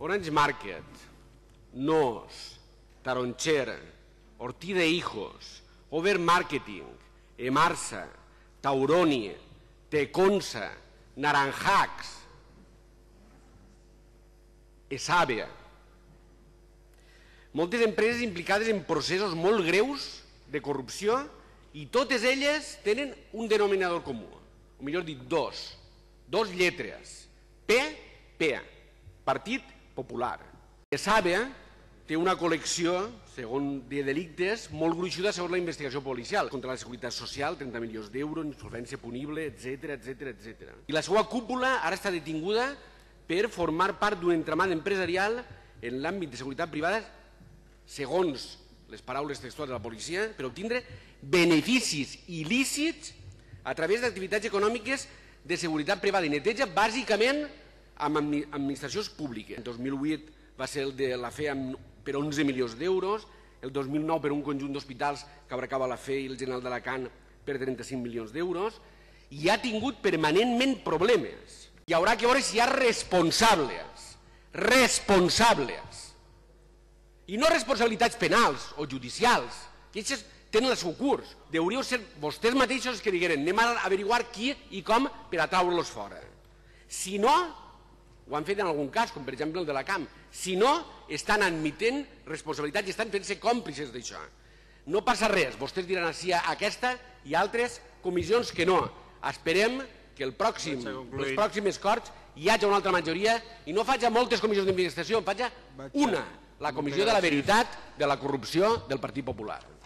Orange Market, NOS, Taronchera, Ortiz de Hijos, Over Marketing, Emarsa, Tauroni, Teconsa, Naranjax, Esabe. Moltes empreses implicades en processos molt greus de corrupció i totes elles tenen un denominador comú, o millor dit, dos lletres, PP, Partit Popular. Esabe té una col·lecció, segons de delictes, molt gruixuda segons la investigació policial, contra la seguretat social, 30 milions d'euros, insolvència punible, etc. I la seva cúpula ara està detinguda per formar part d'un entramat empresarial en l'àmbit de seguretat privada, segons les paraules textuals de la policia, per obtindre beneficis il·lícits a través d'activitats econòmiques de seguretat privada i neteja, bàsicament amb administracions públiques. El 2008 va ser el de la FE per 11 milions d'euros, el 2009 per un conjunt d'hospitals que abracava la FE i el General d'Alacant per 35 milions d'euros, i ha tingut permanentment problemes. Hi haurà que veure si hi ha responsables, i no responsabilitats penals o judicials, que aquestes tenen el seu curs. Deuríeu ser vostès mateixos que digueren anem a averiguar qui i com per a traure-los fora. Si no, ho han fet en algun cas, com per exemple el de la CAM, si no, estan admitent responsabilitat i estan fent-se còmplices d'això. No passa res, vostès diran sí a aquesta i altres comissions que no. Esperem que els pròxims corts hi hagi una altra majoria i no faci moltes comissions d'investigació, en faci una, la Comissió de la Veritat de la Corrupció del Partit Popular.